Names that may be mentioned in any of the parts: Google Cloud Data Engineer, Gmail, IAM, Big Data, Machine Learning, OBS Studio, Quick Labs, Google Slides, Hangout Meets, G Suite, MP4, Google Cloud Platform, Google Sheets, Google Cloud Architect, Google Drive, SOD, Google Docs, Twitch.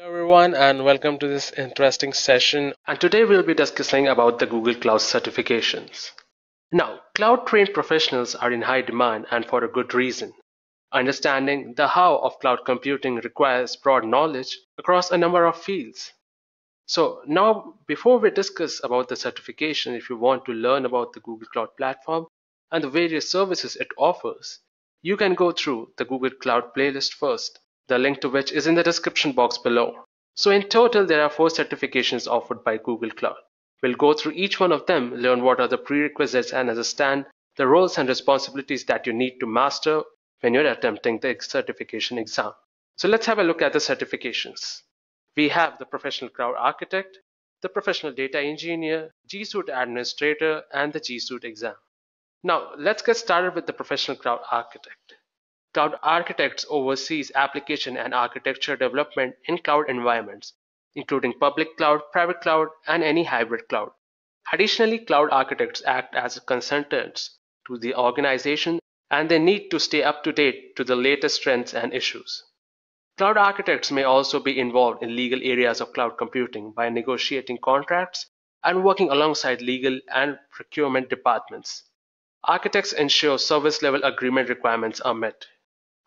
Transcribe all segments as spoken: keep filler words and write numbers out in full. Hello everyone and welcome to this interesting session, and today we'll be discussing about the Google Cloud certifications. Now, cloud trained professionals are in high demand, and for a good reason. Understanding the how of cloud computing requires broad knowledge across a number of fields. So now, before we discuss about the certification, if you want to learn about the Google Cloud Platform and the various services it offers, you can go through the Google Cloud playlist first, the link to which is in the description box below. So in total, there are four certifications offered by Google Cloud. We'll go through each one of them, learn what are the prerequisites and understand the roles and responsibilities that you need to master when you're attempting the certification exam. So let's have a look at the certifications. We have the Professional Cloud Architect, the Professional Data Engineer, G Suite Administrator, and the G Suite Exam. Now, let's get started with the Professional Cloud Architect. Cloud Architects oversees application and architecture development in cloud environments, including public cloud, private cloud, and any hybrid cloud. Additionally, Cloud Architects act as consultants to the organization, and they need to stay up to date to the latest trends and issues. Cloud Architects may also be involved in legal areas of cloud computing by negotiating contracts and working alongside legal and procurement departments. Architects ensure service-level agreement requirements are met.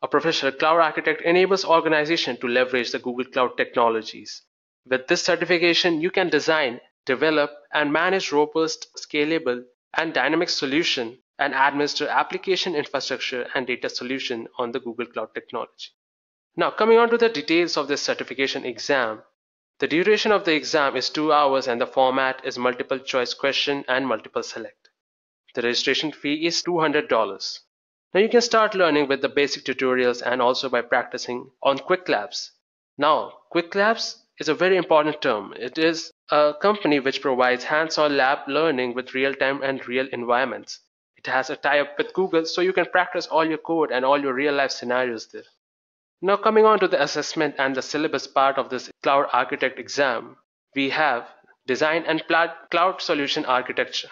A Professional Cloud Architect enables organizations to leverage the Google Cloud technologies. With this certification, you can design, develop, and manage robust, scalable, and dynamic solution and administer application infrastructure and data solution on the Google Cloud technology. Now, coming on to the details of this certification exam. The duration of the exam is two hours and the format is multiple choice question and multiple select. The registration fee is two hundred dollars. Now you can start learning with the basic tutorials and also by practicing on Quick Labs. Now, Quick Labs is a very important term. It is a company which provides hands-on lab learning with real-time and real environments. It has a tie-up with Google, so you can practice all your code and all your real-life scenarios there. Now coming on to the assessment and the syllabus part of this Cloud Architect exam, we have Design and Cloud Solution Architecture.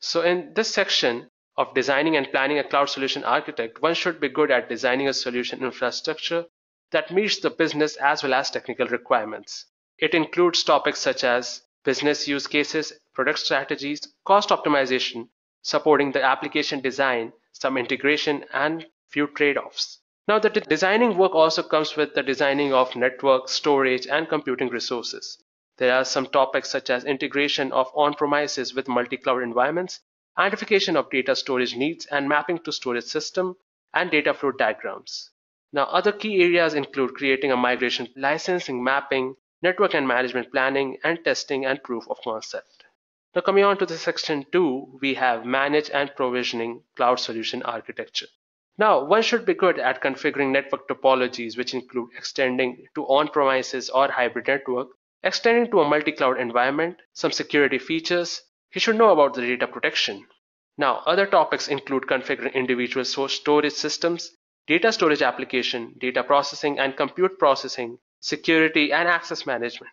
So in this section, of designing and planning a cloud solution architect, one should be good at designing a solution infrastructure that meets the business as well as technical requirements. It includes topics such as business use cases, product strategies, cost optimization, supporting the application design, some integration, and few trade-offs. Now, the designing work also comes with the designing of network, storage, and computing resources. There are some topics such as integration of on-premises with multi-cloud environments, identification of data storage needs and mapping to storage system and data flow diagrams. Now, other key areas include creating a migration licensing mapping, network and management planning, and testing and proof of concept. Now, coming on to the section two, we have manage and provisioning cloud solution architecture. Now, one should be good at configuring network topologies, which include extending to on-premises or hybrid network, extending to a multi-cloud environment, some security features. He should know about the data protection. Now, other topics include configuring individual source storage systems, data storage application, data processing and compute processing, security and access management.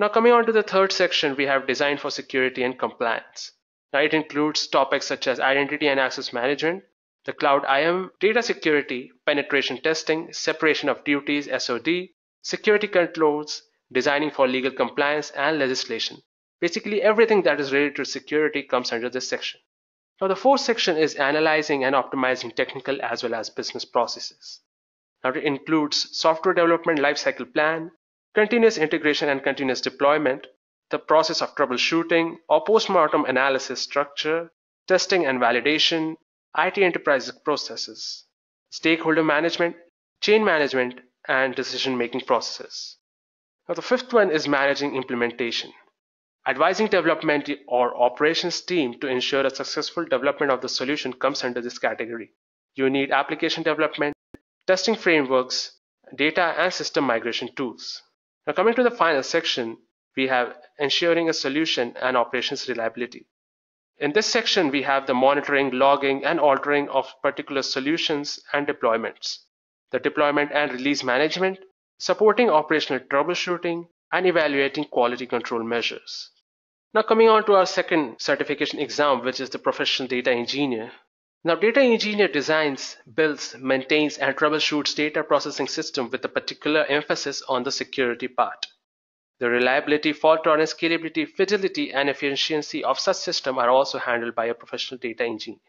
Now, coming on to the third section, we have design for security and compliance. Now, it includes topics such as identity and access management, the cloud I A M, data security, penetration testing, separation of duties, S O D, security controls, designing for legal compliance and legislation. Basically, everything that is related to security comes under this section. Now, the fourth section is analyzing and optimizing technical as well as business processes. Now, it includes software development lifecycle plan, continuous integration and continuous deployment, the process of troubleshooting or postmortem analysis structure, testing and validation, I T enterprise processes, stakeholder management, chain management, and decision-making processes. Now, the fifth one is managing implementation. Advising development or operations team to ensure a successful development of the solution comes under this category. You need application development, testing frameworks, data and system migration tools. Now, coming to the final section, we have ensuring a solution and operations reliability. In this section, we have the monitoring, logging, and altering of particular solutions and deployments, the deployment and release management, supporting operational troubleshooting, and evaluating quality control measures. Now, coming on to our second certification exam, which is the Professional Data Engineer. Now, data engineer designs, builds, maintains, and troubleshoots data processing system with a particular emphasis on the security part. The reliability, fault tolerance, scalability, fidelity, and efficiency of such system are also handled by a professional data engineer.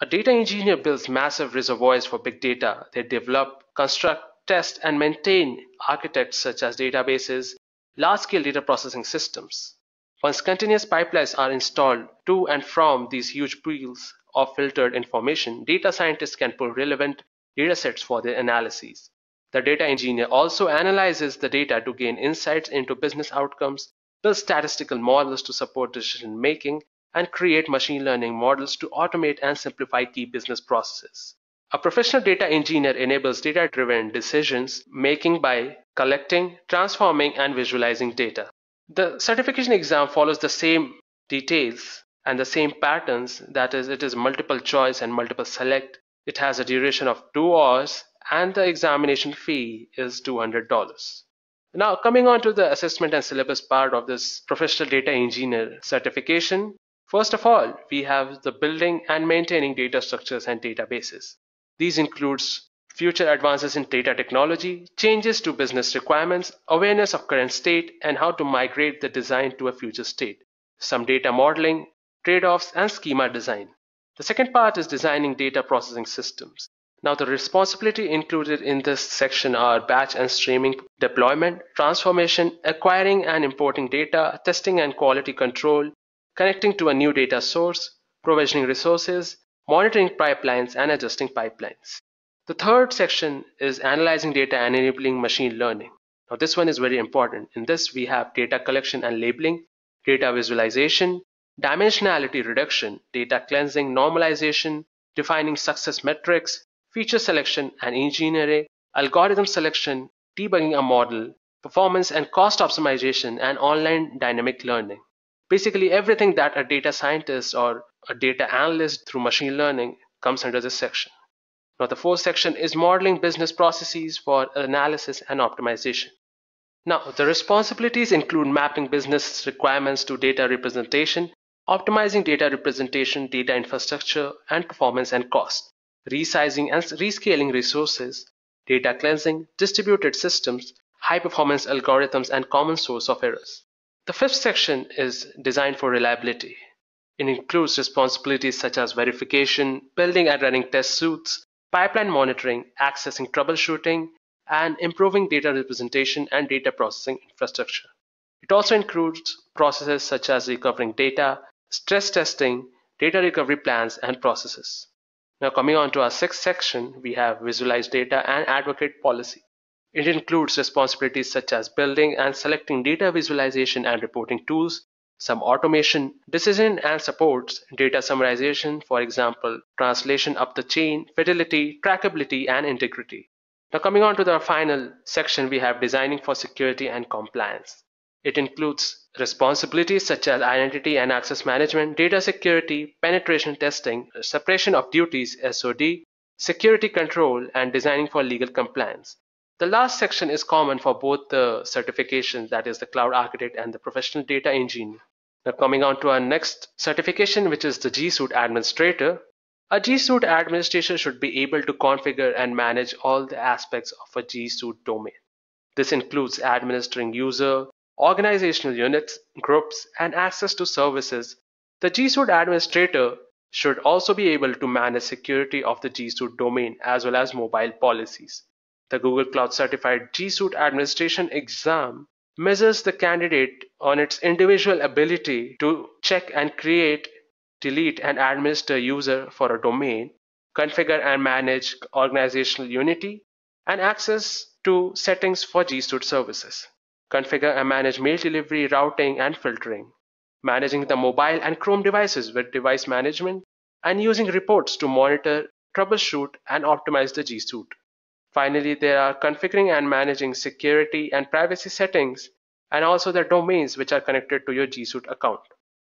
A data engineer builds massive reservoirs for big data. They develop, construct, test, and maintain architects such as databases, large-scale data processing systems. Once continuous pipelines are installed to and from these huge pools of filtered information, data scientists can pull relevant datasets for their analyses. The data engineer also analyzes the data to gain insights into business outcomes, builds statistical models to support decision making, and create machine learning models to automate and simplify key business processes. A professional data engineer enables data-driven decisions making by collecting, transforming, and visualizing data. The certification exam follows the same details and the same patterns, that is, it is multiple choice and multiple select. It has a duration of two hours, and the examination fee is two hundred dollars. Now, coming on to the assessment and syllabus part of this professional data engineer certification. First of all, we have the building and maintaining data structures and databases. These includes future advances in data technology, changes to business requirements, awareness of current state, and how to migrate the design to a future state, some data modeling, trade-offs, and schema design. The second part is designing data processing systems. Now, the responsibility included in this section are batch and streaming, deployment, transformation, acquiring and importing data, testing and quality control, connecting to a new data source, provisioning resources, monitoring pipelines, and adjusting pipelines. The third section is analyzing data and enabling machine learning. Now, this one is very important. In this, we have data collection and labeling, data visualization, dimensionality reduction, data cleansing, normalization, defining success metrics, feature selection and engineering, algorithm selection, debugging a model, performance and cost optimization, and online dynamic learning. Basically, everything that a data scientist or a data analyst through machine learning comes under this section. Now, the fourth section is modeling business processes for analysis and optimization. Now, the responsibilities include mapping business requirements to data representation, optimizing data representation, data infrastructure, and performance and cost, resizing and rescaling resources, data cleansing, distributed systems, high-performance algorithms, and common source of errors. The fifth section is designed for reliability. It includes responsibilities such as verification, building and running test suites, pipeline monitoring, accessing troubleshooting, and improving data representation and data processing infrastructure. It also includes processes such as recovering data, stress testing, data recovery plans, and processes. Now, coming on to our sixth section, we have visualize data and advocate policy. It includes responsibilities such as building and selecting data visualization and reporting tools, some automation, decision and supports, data summarization, for example, translation up the chain, fidelity, trackability, and integrity. Now, coming on to the final section, we have designing for security and compliance. It includes responsibilities such as identity and access management, data security, penetration testing, separation of duties, S O D, security control, and designing for legal compliance. The last section is common for both the certifications, that is the cloud architect and the professional data engineer. Now, coming on to our next certification, which is the G Suite administrator. A G Suite administrator should be able to configure and manage all the aspects of a G Suite domain. This includes administering user, organizational units, groups, and access to services. The G Suite administrator should also be able to manage security of the G Suite domain as well as mobile policies. The Google Cloud Certified G Suite Administration exam measures the candidate on its individual ability to check and create, delete, and administer user for a domain, configure and manage organizational unity, and access to settings for G Suite services. Configure and manage mail delivery, routing, and filtering, managing the mobile and Chrome devices with device management, and using reports to monitor, troubleshoot, and optimize the G Suite. Finally, there are configuring and managing security and privacy settings, and also the domains which are connected to your G Suite account.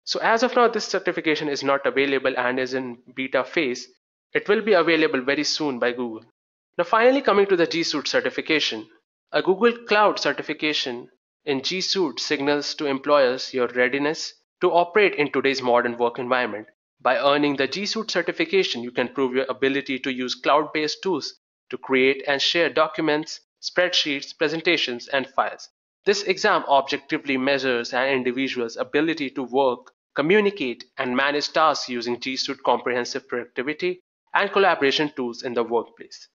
So as of now, this certification is not available and is in beta phase. It will be available very soon by Google. Now, finally, coming to the G Suite certification. A Google Cloud certification in G Suite signals to employers your readiness to operate in today's modern work environment. By earning the G Suite certification, you can prove your ability to use cloud-based tools to create and share documents, spreadsheets, presentations, and files. This exam objectively measures an individual's ability to work, communicate, and manage tasks using G Suite comprehensive productivity and collaboration tools in the workplace.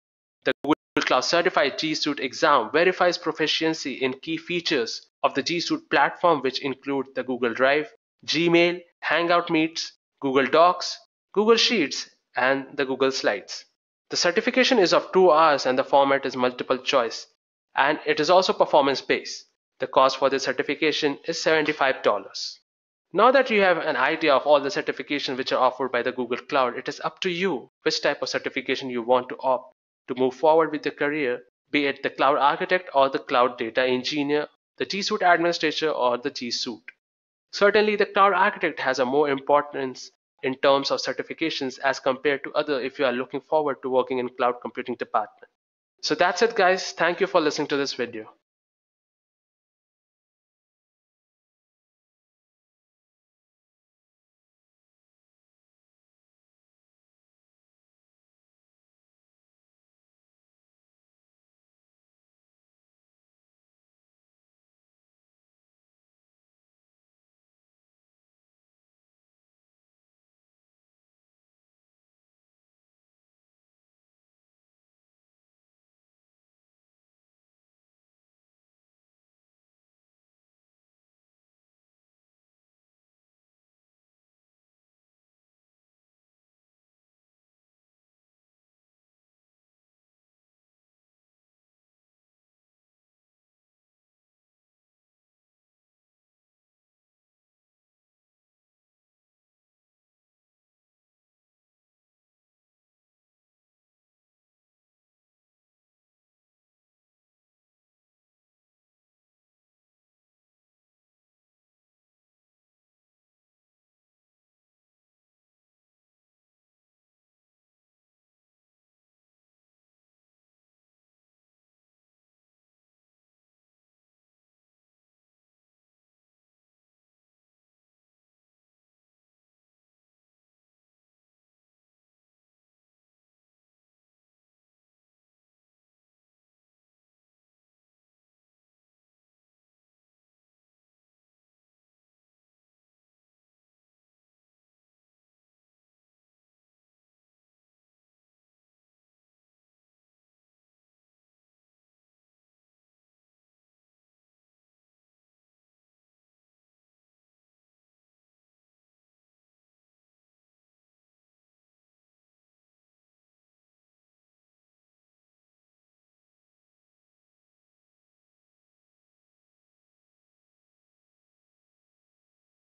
The Google Cloud Certified G Suite exam verifies proficiency in key features of the G Suite platform, which include the Google Drive, Gmail, Hangout Meets, Google Docs, Google Sheets, and the Google Slides. The certification is of two hours and the format is multiple choice, and it is also performance-based. The cost for this certification is seventy-five dollars. Now that you have an idea of all the certifications which are offered by the Google Cloud, it is up to you which type of certification you want to opt to move forward with your career, be it the cloud architect or the cloud data engineer, the G Suite administrator or the G Suite. Certainly, the cloud architect has a more importance in terms of certifications as compared to other if you are looking forward to working in cloud computing department. So that's it guys. Thank you for listening to this video.